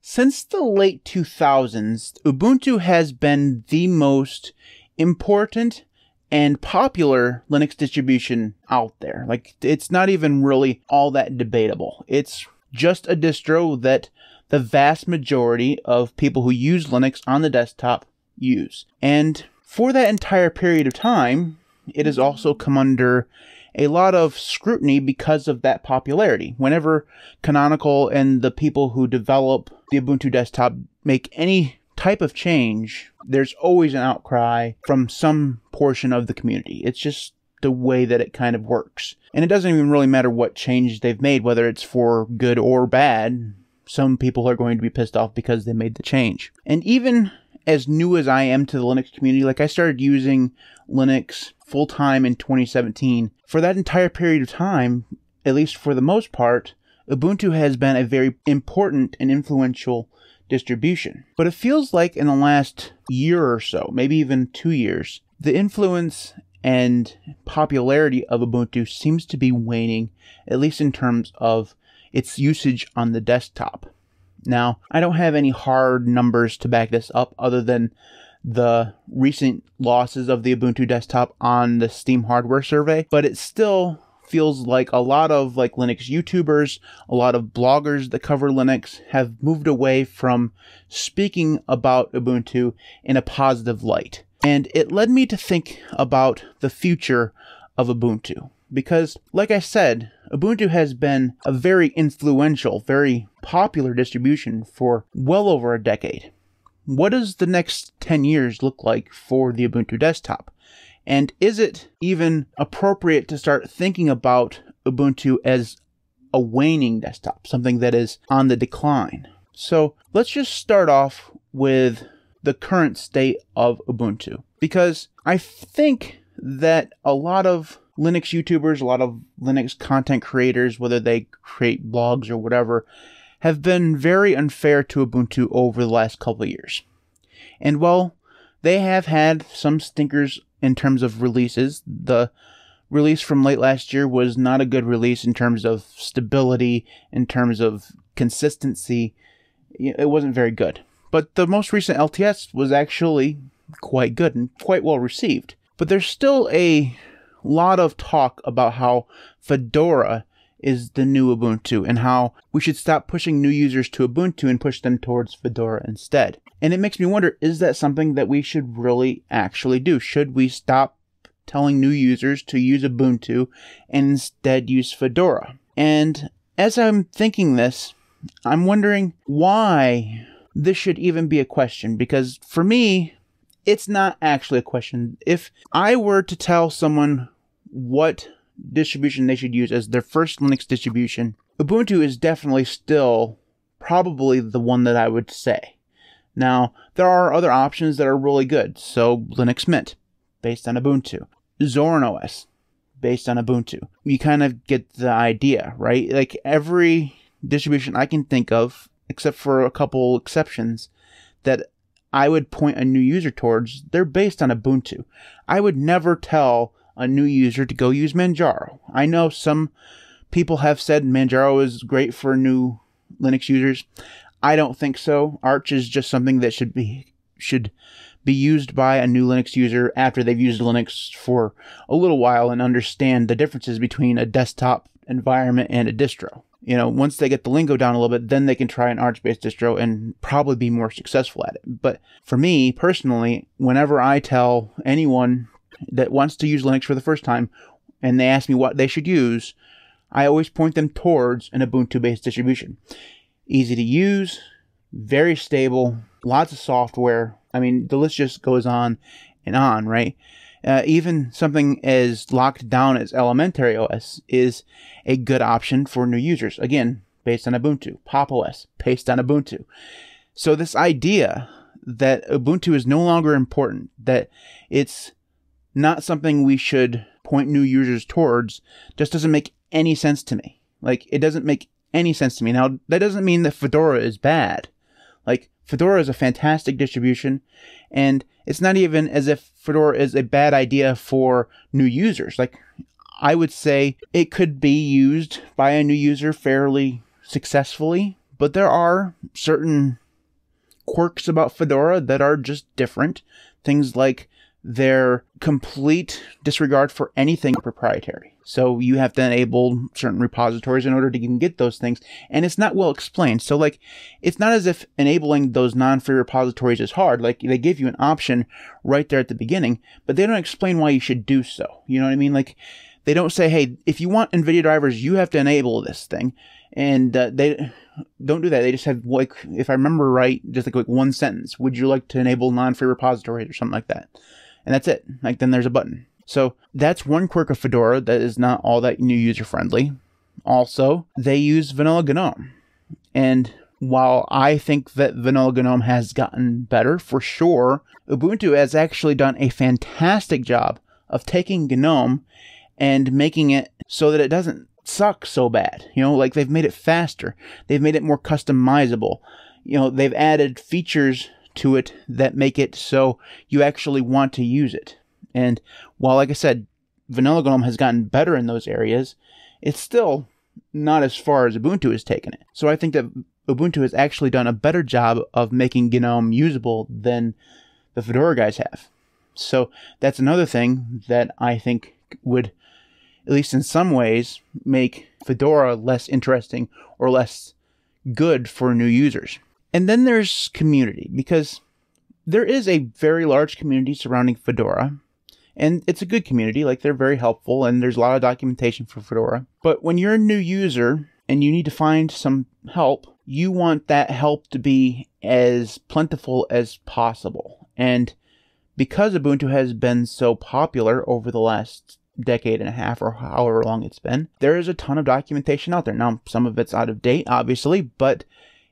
Since the late 2000s, Ubuntu has been the most important and popular Linux distribution out there. Like, it's not even really all that debatable. It's just a distro that the vast majority of people who use Linux on the desktop use. And for that entire period of time, it has also come under a lot of scrutiny because of that popularity. Whenever Canonical and the people who develop the Ubuntu desktop make any type of change, there's always an outcry from some portion of the community. It's just the way that it kind of works. And it doesn't even really matter what change they've made, whether it's for good or bad. Some people are going to be pissed off because they made the change. And even as new as I am to the Linux community, like, I started using Linux full-time in 2017. For that entire period of time, at least for the most part, Ubuntu has been a very important and influential distribution. But it feels like in the last year or so, maybe even 2 years, the influence and popularity of Ubuntu seems to be waning, at least in terms of its usage on the desktop. Now, I don't have any hard numbers to back this up other than the recent losses of the Ubuntu desktop on the Steam hardware survey, but it still feels like a lot of Linux YouTubers, a lot of bloggers that cover Linux have moved away from speaking about Ubuntu in a positive light. And it led me to think about the future of Ubuntu. Because, like I said, Ubuntu has been a very influential, very popular distribution for well over a decade. What does the next 10 years look like for the Ubuntu desktop? And is it even appropriate to start thinking about Ubuntu as a waning desktop, something that is on the decline? So let's just start off with the current state of Ubuntu, because I think that a lot of Linux YouTubers, a lot of Linux content creators, whether they create blogs or whatever, have been very unfair to Ubuntu over the last couple of years. And while they have had some stinkers in terms of releases, the release from late last year was not a good release in terms of stability, in terms of consistency. It wasn't very good. But the most recent LTS was actually quite good and quite well received. But there's still a lot of talk about how Fedora is the new Ubuntu and how we should stop pushing new users to Ubuntu and push them towards Fedora instead. And it makes me wonder, is that something that we should really actually do? Should we stop telling new users to use Ubuntu and instead use Fedora? And as I'm thinking this, I'm wondering why this should even be a question, because for me, it's not actually a question. If I were to tell someone what distribution they should use as their first Linux distribution, Ubuntu is definitely still probably the one that I would say. Now, there are other options that are really good. So Linux Mint, based on Ubuntu. Zorin OS, based on Ubuntu. You kind of get the idea, right? Like, every distribution I can think of, except for a couple exceptions, that I would point a new user towards, they're based on Ubuntu. I would never tell a new user to go use Manjaro. I know some people have said Manjaro is great for new Linux users. I don't think so. Arch is just something that should be used by a new Linux user after they've used Linux for a little while and understand the differences between a desktop environment and a distro. You know, once they get the lingo down a little bit, then they can try an Arch-based distro and probably be more successful at it. But for me, personally, whenever I tell anyone that wants to use Linux for the first time and they ask me what they should use, I always point them towards an Ubuntu-based distribution. Easy to use, very stable, lots of software. I mean, the list just goes on and on, right? Even something as locked down as elementary OS is a good option for new users. Again, based on Ubuntu. Pop OS, based on Ubuntu. So this idea that Ubuntu is no longer important, that it's not something we should point new users towards, just doesn't make any sense to me. Like, it doesn't make any sense to me. Now, that doesn't mean that Fedora is bad. Like, Fedora is a fantastic distribution, and it's not even as if Fedora is a bad idea for new users. Like, I would say it could be used by a new user fairly successfully, But there are certain quirks about Fedora that are just different. Things like their complete disregard for anything proprietary. So you have to enable certain repositories in order to even get those things. And it's not well explained. So like, it's not as if enabling those non-free repositories is hard. Like, they give you an option right there at the beginning, but they don't explain why you should do so. You know what I mean? Like, they don't say, hey, if you want NVIDIA drivers, you have to enable this thing. And they don't do that. They just have, like, if I remember right, just like one sentence. Would you like to enable non-free repositories or something like that? And that's it. Like, then there's a button. So that's one quirk of Fedora that is not all that new user-friendly. Also, they use vanilla GNOME. And while I think that vanilla GNOME has gotten better, for sure, Ubuntu has actually done a fantastic job of taking GNOME and making it so that it doesn't suck so bad. You know, like, they've made it faster. They've made it more customizable. You know, they've added features to it that make it so you actually want to use it. And while, like I said, vanilla GNOME has gotten better in those areas, it's still not as far as Ubuntu has taken it. So I think that Ubuntu has actually done a better job of making GNOME usable than the Fedora guys have. So that's another thing that I think would, at least in some ways, make Fedora less interesting or less good for new users. And then there's community, because there is a very large community surrounding Fedora, and it's a good community. Like, they're very helpful, and there's a lot of documentation for Fedora. But when you're a new user and you need to find some help, you want that help to be as plentiful as possible. And because Ubuntu has been so popular over the last decade and a half, or however long it's been, there is a ton of documentation out there. Now, some of it's out of date, obviously, but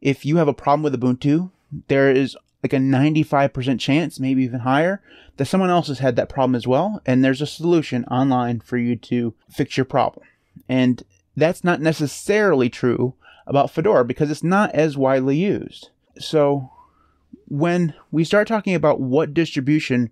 if you have a problem with Ubuntu, there is like a 95% chance, maybe even higher, that someone else has had that problem as well, and there's a solution online for you to fix your problem. And that's not necessarily true about Fedora, because it's not as widely used. So when we start talking about what distribution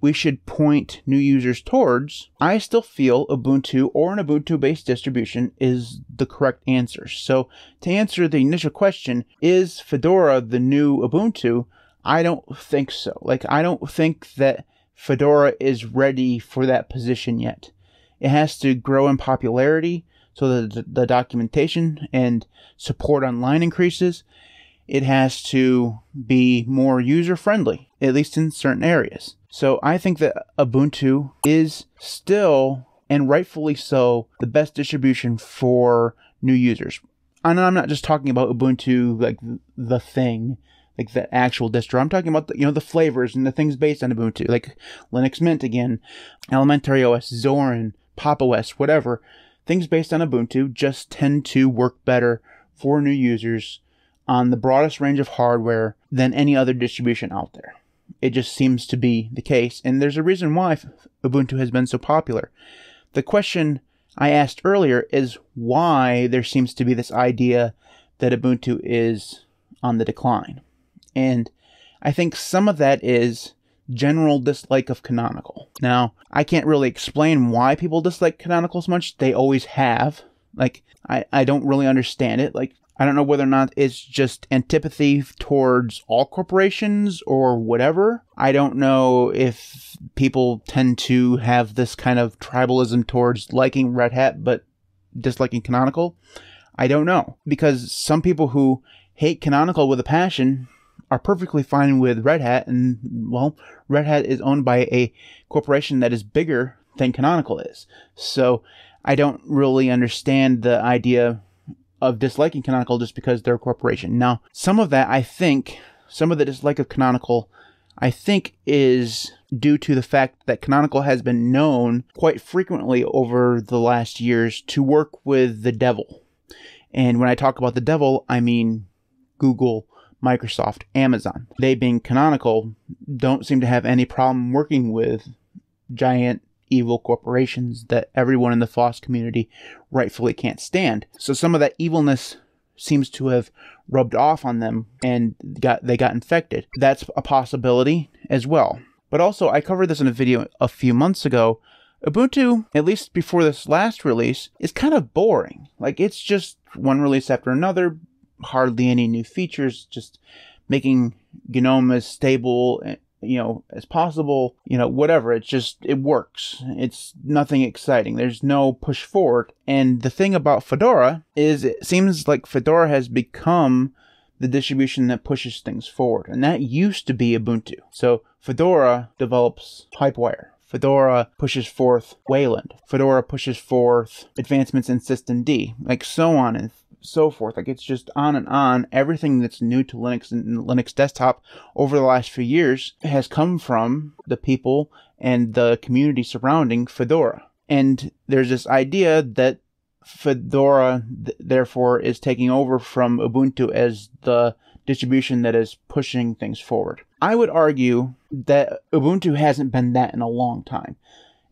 we should point new users towards, I still feel Ubuntu or an Ubuntu-based distribution is the correct answer. So to answer the initial question, is Fedora the new Ubuntu? I don't think so. Like, I don't think that Fedora is ready for that position yet. It has to grow in popularity so that the documentation and support online increases. It has to be more user-friendly, at least in certain areas. So I think that Ubuntu is still, and rightfully so, the best distribution for new users. And I'm not just talking about Ubuntu, like the thing, like the actual distro. I'm talking about, the flavors and the things based on Ubuntu, like Linux Mint again, elementary OS, Zorin, Pop OS, whatever. Things based on Ubuntu just tend to work better for new users on the broadest range of hardware than any other distribution out there. It just seems to be the case, and there's a reason why Ubuntu has been so popular. The question I asked earlier is why there seems to be this idea that Ubuntu is on the decline. And I think some of that is general dislike of Canonical. Now, I can't really explain why people dislike Canonical as much. They always have. Like, I don't really understand it. Like, I don't know whether or not it's just antipathy towards all corporations or whatever. I don't know if people tend to have this kind of tribalism towards liking Red Hat but disliking Canonical. I don't know, because some people who hate Canonical with a passion are perfectly fine with Red Hat, and, well, Red Hat is owned by a corporation that is bigger than Canonical is. So I don't really understand the idea of disliking Canonical just because they're a corporation. Now, some of that, I think, some of the dislike of Canonical, I think, is due to the fact that Canonical has been known quite frequently over the last years to work with the devil. And when I talk about the devil, I mean Google, Microsoft, Amazon. They, being Canonical, don't seem to have any problem working with giant evil corporations that everyone in the FOSS community rightfully can't stand. So some of that evilness seems to have rubbed off on them, and they got infected. That's a possibility as well. But also, I covered this in a video a few months ago. Ubuntu, at least before this last release, is kind of boring. Like, it's just one release after another, hardly any new features, just making GNOME as stable, you know, as possible, you know, whatever. It's just, it works. It's nothing exciting. There's no push forward. And the thing about Fedora is it seems like Fedora has become the distribution that pushes things forward. And that used to be Ubuntu. So Fedora develops PipeWire. Fedora pushes forth Wayland. Fedora pushes forth advancements in systemd, like so on and so forth. Like it's just on and on. Everything that's new to Linux and Linux desktop over the last few years has come from the people and the community surrounding Fedora. And there's this idea that Fedora, therefore, is taking over from Ubuntu as the distribution that is pushing things forward. I would argue that Ubuntu hasn't been that in a long time,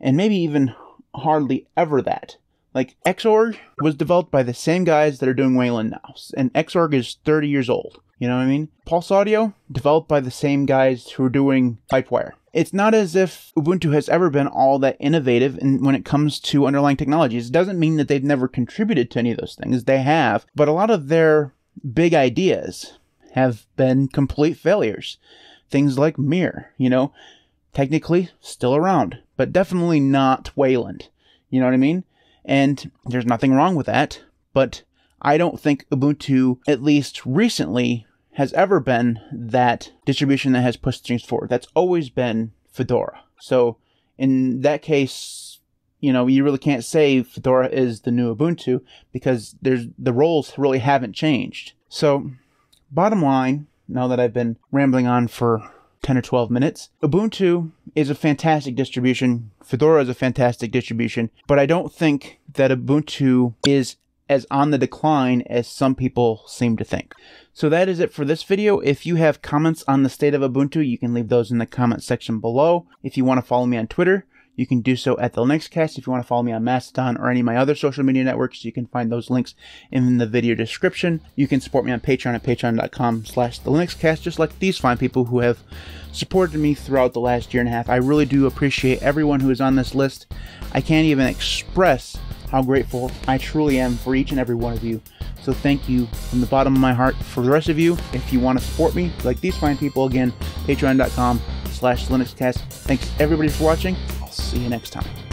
and maybe even hardly ever that. Like, Xorg was developed by the same guys that are doing Wayland now, and Xorg is 30 years old, you know what I mean? Pulse Audio, developed by the same guys who are doing PipeWire. It's not as if Ubuntu has ever been all that innovative in, when it comes to underlying technologies. It doesn't mean that they've never contributed to any of those things. They have, but a lot of their big ideas have been complete failures. Things like Mir, you know, technically still around, but definitely not Wayland. You know what I mean? And there's nothing wrong with that, but I don't think Ubuntu, at least recently, has ever been that distribution that has pushed things forward. That's always been Fedora. So in that case, you know, you really can't say Fedora is the new Ubuntu because there's the roles really haven't changed. So bottom line, now that I've been rambling on for 10 or 12 minutes, Ubuntu is a fantastic distribution. Fedora is a fantastic distribution, but I don't think that Ubuntu is as on the decline as some people seem to think. So that is it for this video. If you have comments on the state of Ubuntu, you can leave those in the comment section below. If you want to follow me on Twitter, you can do so at The Linux Cast. If you want to follow me on Mastodon or any of my other social media networks, you can find those links in the video description. You can support me on Patreon at patreon.com/TheLinuxCast, just like these fine people who have supported me throughout the last year and a half. I really do appreciate everyone who is on this list. I can't even express how grateful I truly am for each and every one of you. So thank you from the bottom of my heart. For the rest of you, if you want to support me, like these fine people, again, patreon.com/TheLinuxCast. Thanks everybody for watching. See you next time.